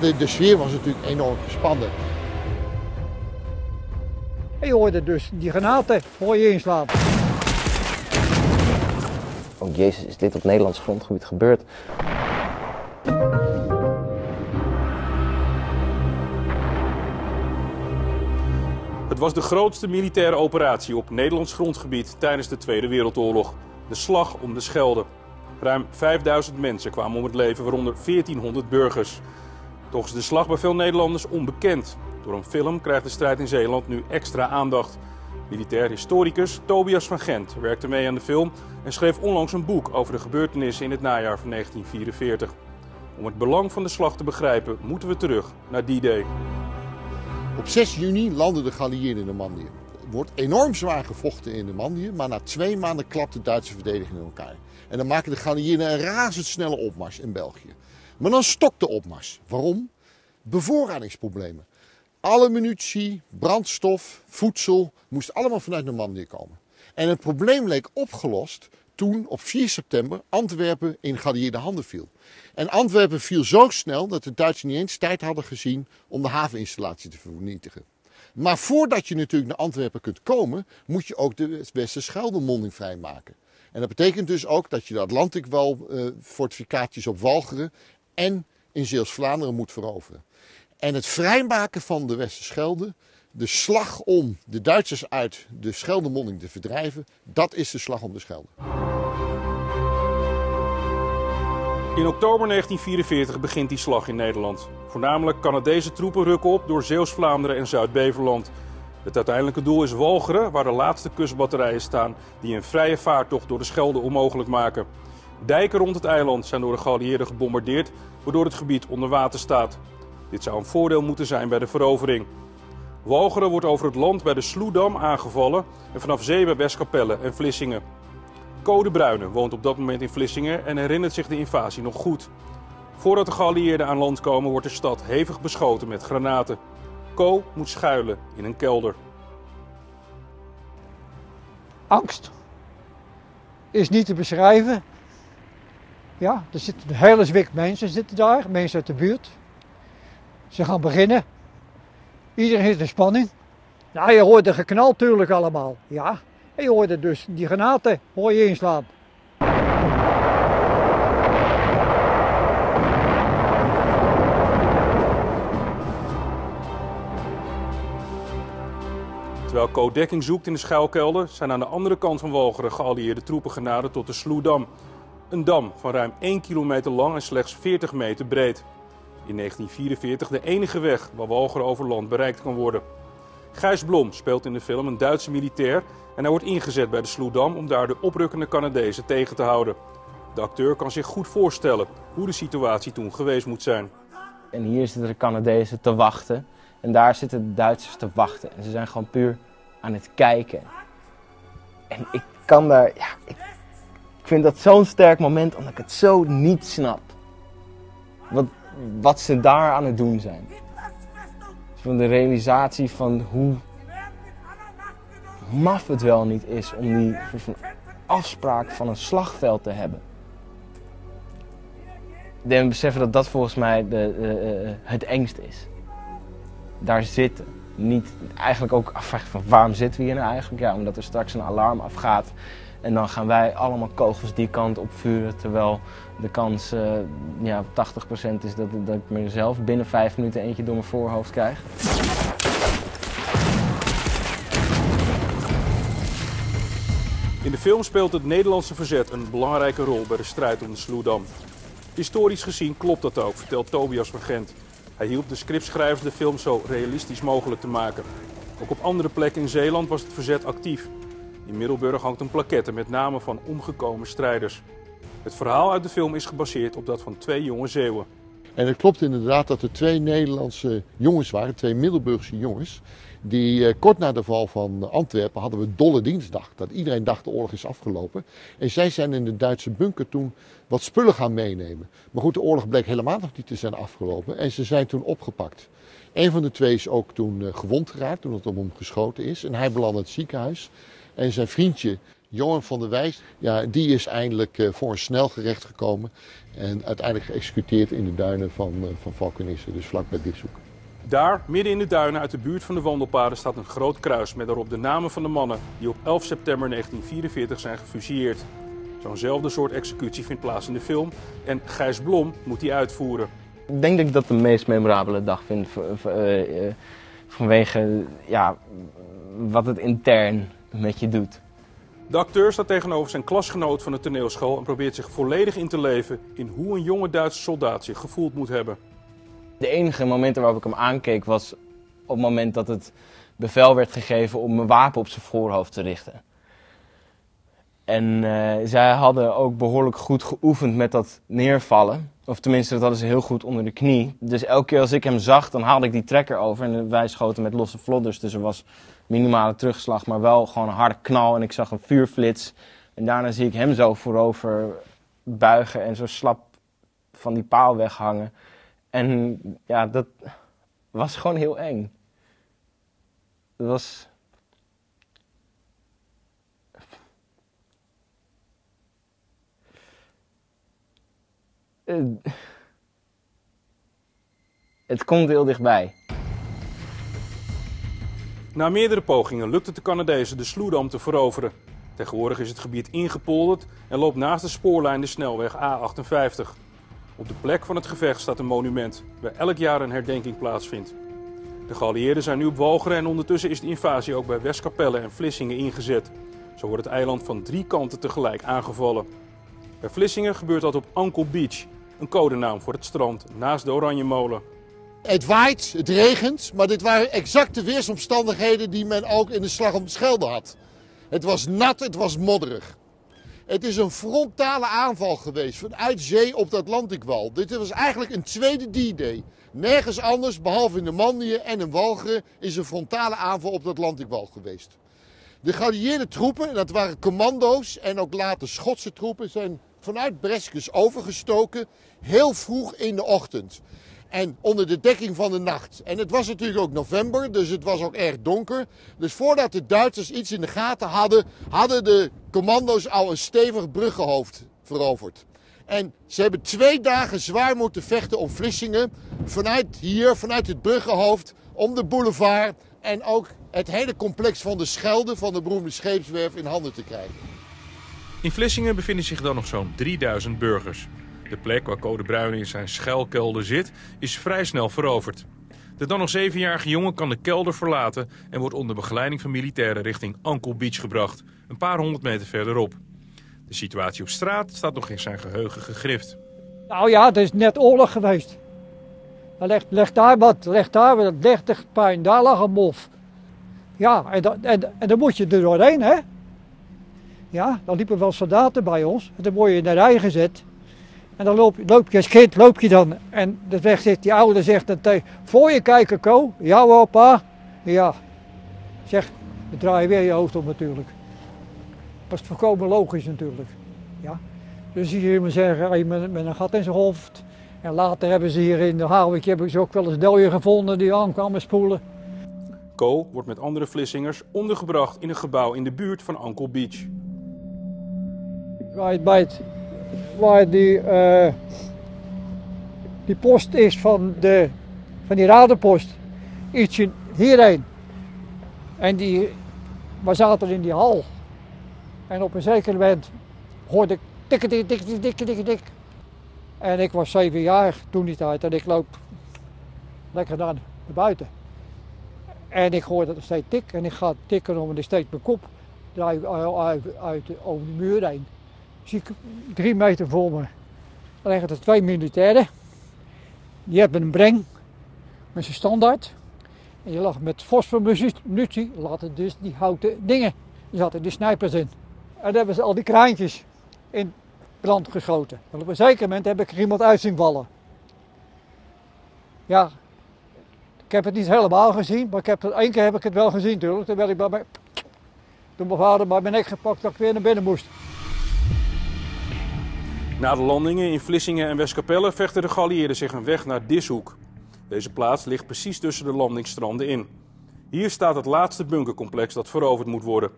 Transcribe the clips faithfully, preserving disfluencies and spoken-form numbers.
de, de sfeer was natuurlijk enorm gespannen. Je hoorde dus die granaten hoor je inslaan. Oh jezus, is dit op Nederlands grondgebied gebeurd? Het was de grootste militaire operatie op Nederlands grondgebied tijdens de Tweede Wereldoorlog. De Slag om de Schelde. Ruim vijfduizend mensen kwamen om het leven, waaronder veertienhonderd burgers. Toch is de slag bij veel Nederlanders onbekend. Door een film krijgt de strijd in Zeeland nu extra aandacht. Militair historicus Tobias van Gent werkte mee aan de film en schreef onlangs een boek over de gebeurtenissen in het najaar van negentien vierenveertig. Om het belang van de slag te begrijpen moeten we terug naar die day. Op zes juni landden de geallieerden in Normandië. Er wordt enorm zwaar gevochten in Normandië, maar na twee maanden klapt de Duitse verdediging in elkaar. En dan maken de geallieerden een razendsnelle opmars in België. Maar dan stokt de opmars. Waarom? Bevoorradingsproblemen. Alle munitie, brandstof, voedsel moest allemaal vanuit Normandië komen. En het probleem leek opgelost toen op vier september Antwerpen in geallieerde handen viel. En Antwerpen viel zo snel dat de Duitsers niet eens tijd hadden gezien om de haveninstallatie te vernietigen. Maar voordat je natuurlijk naar Antwerpen kunt komen, moet je ook de Westerschelde-monding vrijmaken. En dat betekent dus ook dat je de Atlantikwal, eh, fortificaties op Walcheren en in Zeeuws-Vlaanderen moet veroveren. En het vrijmaken van de Westerschelde, de slag om de Duitsers uit de Scheldemonding te verdrijven, dat is de Slag om de Schelde. In oktober negentien vierenveertig begint die slag in Nederland. Voornamelijk Canadese troepen rukken op door Zeeuws-Vlaanderen en Zuid-Beveland. Het uiteindelijke doel is Walcheren, waar de laatste kustbatterijen staan die een vrije vaartocht door de Schelde onmogelijk maken. Dijken rond het eiland zijn door de geallieerden gebombardeerd, waardoor het gebied onder water staat. Dit zou een voordeel moeten zijn bij de verovering. Walcheren wordt over het land bij de Sloedam aangevallen en vanaf zee bij Westkapelle en Vlissingen. Ko de Bruijne woont op dat moment in Vlissingen en herinnert zich de invasie nog goed. Voordat de geallieerden aan land komen wordt de stad hevig beschoten met granaten. Ko moet schuilen in een kelder. Angst is niet te beschrijven. Ja, er zitten een hele zwik mensen zitten daar, mensen uit de buurt. Ze gaan beginnen. Iedereen heeft een spanning. Nou, je hoort de geknal natuurlijk allemaal. Ja, en je hoorde dus die granaten hoor je inslaan. Terwijl Ko dekking zoekt in de schuilkelder, zijn aan de andere kant van Walcheren geallieerde troepen genaderd tot de Sloedam. Een dam van ruim één kilometer lang en slechts veertig meter breed. In negentien vierenveertig de enige weg waar Walcheren over land bereikt kan worden. Gijs Blom speelt in de film een Duitse militair en hij wordt ingezet bij de Sloedam om daar de oprukkende Canadezen tegen te houden. De acteur kan zich goed voorstellen hoe de situatie toen geweest moet zijn. En hier zitten de Canadezen te wachten en daar zitten de Duitsers te wachten. En ze zijn gewoon puur aan het kijken. En ik kan daar, ja, ik, ik vind dat zo'n sterk moment omdat ik het zo niet snap. Want wat ze daar aan het doen zijn. Van de realisatie van hoe maf het wel niet is om die afspraak van een slagveld te hebben. En beseffen dat dat volgens mij de, uh, het engst is. Daar zitten. Niet eigenlijk ook afvragen van waarom zitten we hier nou eigenlijk? Ja, omdat er straks een alarm afgaat. En dan gaan wij allemaal kogels die kant opvuren, terwijl de kans uh, ja, tachtig procent is dat, dat ik mezelf binnen vijf minuten eentje door mijn voorhoofd krijg. In de film speelt het Nederlandse verzet een belangrijke rol bij de strijd om de Sloedam. Historisch gezien klopt dat ook, vertelt Tobias van Gent. Hij hielp de scriptschrijvers de film zo realistisch mogelijk te maken. Ook op andere plekken in Zeeland was het verzet actief. In Middelburg hangt een plaquette met namen van omgekomen strijders. Het verhaal uit de film is gebaseerd op dat van twee jonge Zeeuwen. En het klopt inderdaad dat er twee Nederlandse jongens waren, twee Middelburgse jongens. Die kort na de val van Antwerpen hadden we Dolle Dinsdag. Dat iedereen dacht de oorlog is afgelopen. En zij zijn in de Duitse bunker toen wat spullen gaan meenemen. Maar goed, de oorlog bleek helemaal nog niet te zijn afgelopen en ze zijn toen opgepakt. Een van de twee is ook toen gewond geraakt, toen het om hem geschoten is. En hij belandde in het ziekenhuis. En zijn vriendje Johan van der Wijs, ja, die is eindelijk uh, voor een snelgerecht gekomen en uiteindelijk geëxecuteerd in de duinen van, uh, van Valkenissen, dus vlak bij Dishoek. Daar, midden in de duinen uit de buurt van de wandelpaden, staat een groot kruis met daarop de namen van de mannen die op elf september negentien vierenveertig zijn gefusilleerd. Zo'nzelfde soort executie vindt plaats in de film en Gijs Blom moet die uitvoeren. Ik denk dat ik dat de meest memorabele dag vind vanwege ja, wat het intern met je doet. De acteur staat tegenover zijn klasgenoot van de toneelschool en probeert zich volledig in te leven in hoe een jonge Duitse soldaat zich gevoeld moet hebben. De enige momenten waarop ik hem aankeek was op het moment dat het bevel werd gegeven om mijn wapen op zijn voorhoofd te richten. En uh, zij hadden ook behoorlijk goed geoefend met dat neervallen. Of tenminste, dat hadden ze heel goed onder de knie. Dus elke keer als ik hem zag, dan haalde ik die trekker over en wij schoten met losse vlodders. Dus er was minimale terugslag, maar wel gewoon een harde knal en ik zag een vuurflits. En daarna zie ik hem zo voorover buigen en zo slap van die paal weghangen. En ja, dat was gewoon heel eng. Dat was... Uh, het komt heel dichtbij. Na meerdere pogingen lukt het de Canadezen de Sloedam te veroveren. Tegenwoordig is het gebied ingepolderd en loopt naast de spoorlijn de snelweg A achtenvijftig. Op de plek van het gevecht staat een monument waar elk jaar een herdenking plaatsvindt. De geallieerden zijn nu op Walcheren en ondertussen is de invasie ook bij Westkapelle en Vlissingen ingezet. Zo wordt het eiland van drie kanten tegelijk aangevallen. Bij Vlissingen gebeurt dat op Uncle Beach. Een codenaam voor het strand naast de Oranjemolen. Het waait, het regent, maar dit waren exact de weersomstandigheden die men ook in de Slag om de Schelde had. Het was nat, het was modderig. Het is een frontale aanval geweest vanuit zee op de Atlantikwal. Dit was eigenlijk een tweede D-Day. Nergens anders, behalve in Normandië en in Walcheren, is een frontale aanval op de Atlantikwal geweest. De geallieerde troepen, dat waren commando's en ook later Schotse troepen, zijn vanuit Breskens overgestoken heel vroeg in de ochtend. En onder de dekking van de nacht. En het was natuurlijk ook november, dus het was ook erg donker. Dus voordat de Duitsers iets in de gaten hadden, hadden de commando's al een stevig bruggenhoofd veroverd. En ze hebben twee dagen zwaar moeten vechten om Vlissingen. Vanuit hier, vanuit het bruggenhoofd, om de boulevard en ook het hele complex van de Schelde, van de beroemde scheepswerf, in handen te krijgen. In Vlissingen bevinden zich dan nog zo'n drieduizend burgers. De plek waar Ko de Bruijne in zijn schuilkelder zit, is vrij snel veroverd. De dan nog zevenjarige jongen kan de kelder verlaten en wordt onder begeleiding van militairen richting Uncle Beach gebracht, een paar honderd meter verderop. De situatie op straat staat nog in zijn geheugen gegrift. Nou ja, het is net oorlog geweest. Leg, leg daar wat, leg daar wat, dertig pijn, daar lag een mof. Ja, en, dat, en, en dan moet je er doorheen, hè? Ja, dan liepen wel soldaten bij ons en dan word je in de rij gezet. En dan loop, loop je als kind, loop je dan. En de weg zegt, die oude zegt dan tegen, voor je kijken, Ko, jouw opa. Ja, zeg, dan draai je weer je hoofd op natuurlijk. Dat is voorkomen logisch natuurlijk. Ja. Dus hier iemand zeggen, met, met een gat in zijn hoofd. En later hebben ze hier in de houwekje, hebben ze ook wel eens doden gevonden die aankwamen spoelen. Ko wordt met andere Vlissingers ondergebracht in een gebouw in de buurt van Uncle Beach. Bij het, bij het, waar die, uh, die post is van, de, van die radenpost, ietsje hierheen. En die, we zaten in die hal. En op een zeker moment hoorde ik tikken, tikken, tikken, tikken, tikken, tikken. En ik was zeven jaar toen die tijd en ik loop lekker naar buiten. En ik hoorde dat steeds tik en ik ga tikken om en ik steek mijn kop draai uit, uit, over de muur heen. Zie ik drie meter voor me. Dan liggen er twee militairen. Die hebben een breng met zijn standaard. En die lag met fosformunitie, laten dus die houten dingen. Er zaten die snipers in. En daar hebben ze al die kraantjes in brand geschoten. En op een zeker moment heb ik er iemand uit zien vallen. Ja, ik heb het niet helemaal gezien, maar ik heb het, één keer heb ik het wel gezien natuurlijk. Toen werd ik bij mijn, toen mijn vader bij mijn nek gepakt dat ik weer naar binnen moest. Na de landingen in Vlissingen en Westkapelle vechten de geallieerden zich een weg naar Dishoek. Deze plaats ligt precies tussen de landingsstranden in. Hier staat het laatste bunkercomplex dat veroverd moet worden.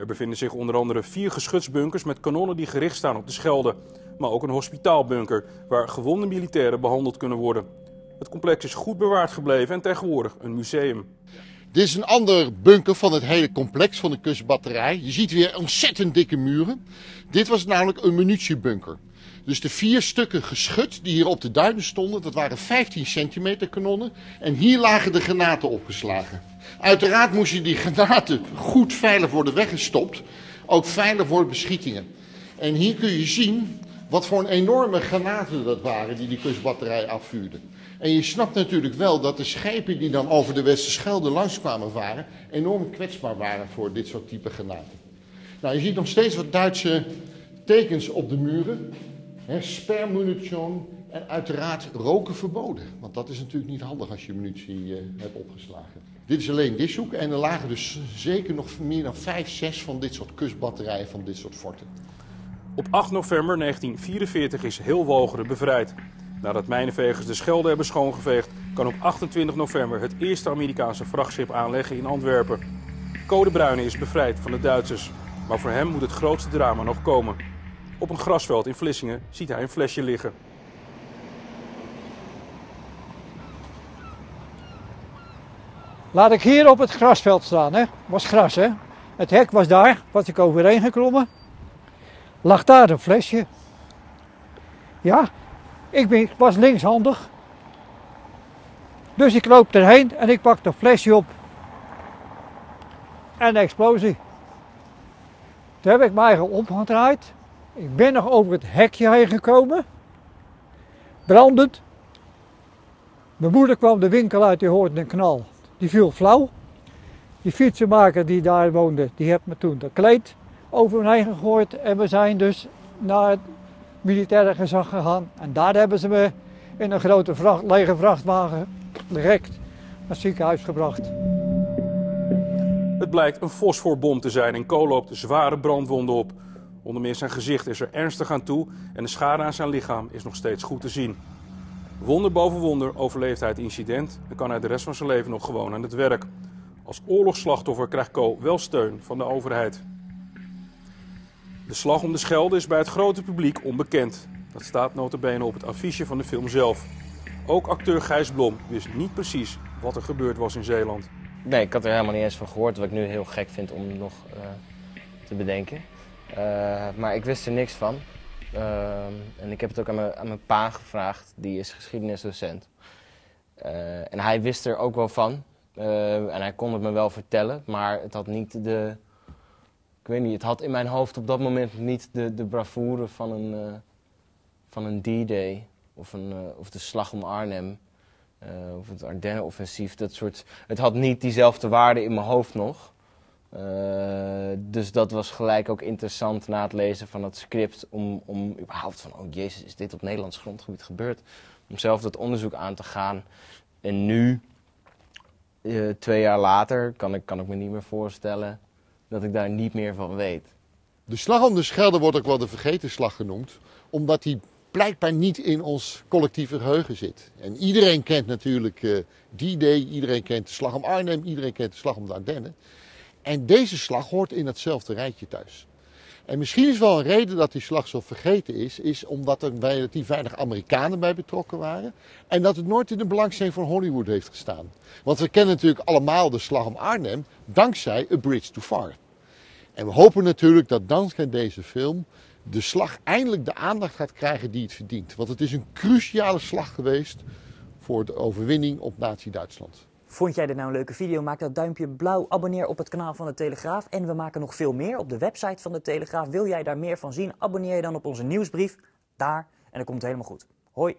Er bevinden zich onder andere vier geschutsbunkers met kanonnen die gericht staan op de Schelde. Maar ook een hospitaalbunker waar gewonde militairen behandeld kunnen worden. Het complex is goed bewaard gebleven en tegenwoordig een museum. Dit is een ander bunker van het hele complex van de kustbatterij. Je ziet weer ontzettend dikke muren. Dit was namelijk een munitiebunker. Dus de vier stukken geschut die hier op de duinen stonden, dat waren vijftien centimeter kanonnen. En hier lagen de granaten opgeslagen. Uiteraard moesten die granaten goed veilig worden weggestopt. Ook veilig voor beschietingen. En hier kun je zien wat voor een enorme granaten dat waren die die kustbatterij afvuurde. En je snapt natuurlijk wel dat de schepen die dan over de Westerschelde langskwamen varen, enorm kwetsbaar waren voor dit soort type granaten. Nou, je ziet nog steeds wat Duitse tekens op de muren. Spermunition en uiteraard roken verboden. Want dat is natuurlijk niet handig als je munitie uh, hebt opgeslagen. Dit is alleen Dishoek en er lagen dus zeker nog meer dan vijf, zes van dit soort kustbatterijen, van dit soort forten. Op acht november negentien vierenveertig is heel Walcheren bevrijd. Nadat mijnenvegers de Schelde hebben schoongeveegd, kan op achtentwintig november het eerste Amerikaanse vrachtschip aanleggen in Antwerpen. Ko de Bruijne is bevrijd van de Duitsers, maar voor hem moet het grootste drama nog komen. Op een grasveld in Vlissingen ziet hij een flesje liggen. Laat ik hier op het grasveld staan, hè? Was gras, hè? Het hek was daar, was ik overheen geklommen. Lag daar een flesje. Ja, ik, ben, ik was linkshandig. Dus ik loop erheen en ik pak dat flesje op. En een explosie. Toen heb ik mij omgedraaid. Ik ben nog over het hekje heen gekomen. Brandend. Mijn moeder kwam de winkel uit, die hoorde een knal. Die viel flauw. Die fietsenmaker die daar woonde, die heeft me toen dat kleed over me heen gegooid. En we zijn dus naar het militaire gezag gegaan. En daar hebben ze me in een grote vracht, lege vrachtwagen direct naar het ziekenhuis gebracht. Het blijkt een fosforbom te zijn en Ko loopt zware brandwonden op. Onder meer zijn gezicht is er ernstig aan toe en de schade aan zijn lichaam is nog steeds goed te zien. Wonder boven wonder overleeft hij het incident en kan hij de rest van zijn leven nog gewoon aan het werk. Als oorlogsslachtoffer krijgt Ko wel steun van de overheid. De Slag om de Schelde is bij het grote publiek onbekend. Dat staat nota bene op het affiche van de film zelf. Ook acteur Gijs Blom wist niet precies wat er gebeurd was in Zeeland. Nee, ik had er helemaal niet eens van gehoord, wat ik nu heel gek vind om nog uh, te bedenken. Uh, maar ik wist er niks van. Uh, en ik heb het ook aan mijn, aan mijn pa gevraagd, die is geschiedenisdocent. Uh, en hij wist er ook wel van. Uh, en hij kon het me wel vertellen, maar het had niet de... Ik weet niet, het had in mijn hoofd op dat moment niet de, de bravoure van een, uh, van een D-Day. Of, uh, of de slag om Arnhem. Uh, of het Ardennenoffensief, dat soort... Het had niet diezelfde waarde in mijn hoofd nog. Uh, dus dat was gelijk ook interessant na het lezen van het script om, om überhaupt van, oh jezus, is dit op Nederlands grondgebied gebeurd? Om zelf dat onderzoek aan te gaan. En nu, uh, twee jaar later, kan ik, kan ik me niet meer voorstellen dat ik daar niet meer van weet. De Slag om de Schelde wordt ook wel de vergeten slag genoemd, omdat die blijkbaar niet in ons collectieve geheugen zit. En iedereen kent natuurlijk uh, D-Day, iedereen kent de Slag om Arnhem, iedereen kent de Slag om de Ardennen. En deze slag hoort in datzelfde rijtje thuis. En misschien is wel een reden dat die slag zo vergeten is, is omdat er relatief weinig Amerikanen bij betrokken waren. En dat het nooit in de belangstelling van Hollywood heeft gestaan. Want we kennen natuurlijk allemaal de Slag om Arnhem dankzij A Bridge Too Far. En we hopen natuurlijk dat dankzij deze film de slag eindelijk de aandacht gaat krijgen die het verdient. Want het is een cruciale slag geweest voor de overwinning op Nazi-Duitsland. Vond jij dit nou een leuke video? Maak dat duimpje blauw, abonneer op het kanaal van De Telegraaf. En we maken nog veel meer op de website van De Telegraaf. Wil jij daar meer van zien? Abonneer je dan op onze nieuwsbrief, daar. En dat komt helemaal goed. Hoi!